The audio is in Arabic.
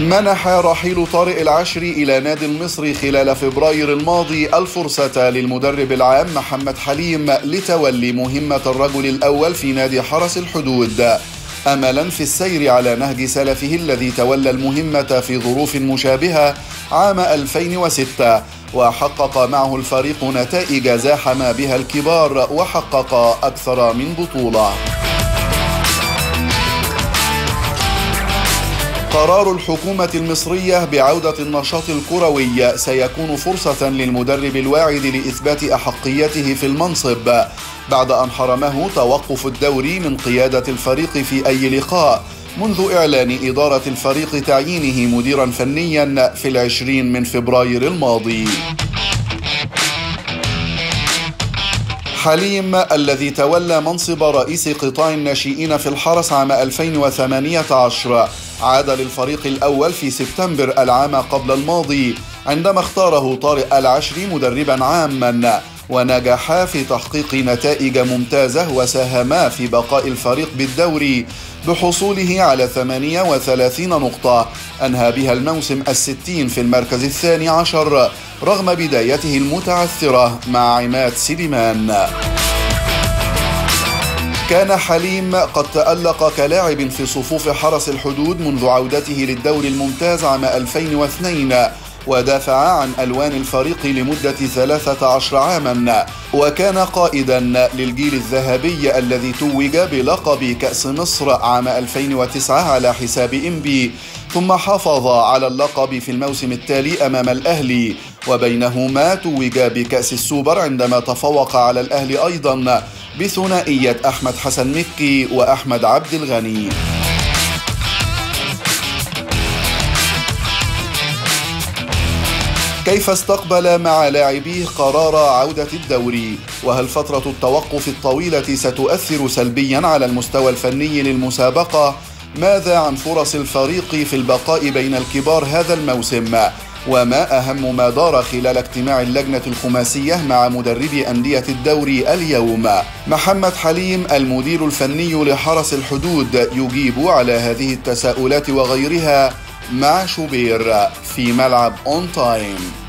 منح رحيل طارق العشري إلى نادي المصري خلال فبراير الماضي الفرصة للمدرب العام محمد حليم لتولي مهمة الرجل الأول في نادي حرس الحدود، أملا في السير على نهج سلفه الذي تولى المهمة في ظروف مشابهة عام 2006، وحقق معه الفريق نتائج زاحم بها الكبار وحقق أكثر من بطولة. قرار الحكومة المصرية بعودة النشاط الكروي سيكون فرصة للمدرب الواعد لإثبات أحقيته في المنصب بعد أن حرمه توقف الدوري من قيادة الفريق في أي لقاء منذ إعلان إدارة الفريق تعيينه مديرا فنيا في 20 فبراير الماضي. حليم الذي تولى منصب رئيس قطاع الناشئين في الحرس عام 2018 عاد للفريق الأول في سبتمبر العام قبل الماضي عندما اختاره طارق العشري مدربا عاما، ونجحا في تحقيق نتائج ممتازة وساهما في بقاء الفريق بالدوري بحصوله على 38 نقطة أنهى بها الموسم ال60 في المركز ال12 رغم بدايته المتعثرة مع عماد سليمان. كان حليم قد تألق كلاعب في صفوف حرس الحدود منذ عودته للدوري الممتاز عام 2002، ودافع عن ألوان الفريق لمدة 13 عاما، وكان قائدا للجيل الذهبي الذي توج بلقب كأس مصر عام 2009 على حساب إمبي، ثم حافظ على اللقب في الموسم التالي أمام الأهلي، وبينهما توج بكأس السوبر عندما تفوق على الأهلي أيضا بثنائية أحمد حسن مكي وأحمد عبد الغني. كيف استقبل مع لاعبيه قرار عودة الدوري؟ وهل فترة التوقف الطويلة ستؤثر سلبيا على المستوى الفني للمسابقة؟ ماذا عن فرص الفريق في البقاء بين الكبار هذا الموسم؟ وما أهم ما دار خلال اجتماع اللجنة الخماسية مع مدربي أندية الدوري اليوم؟ محمد حليم المدير الفني لحرس الحدود يجيب على هذه التساؤلات وغيرها مع شوبير في ملعب اون تايم.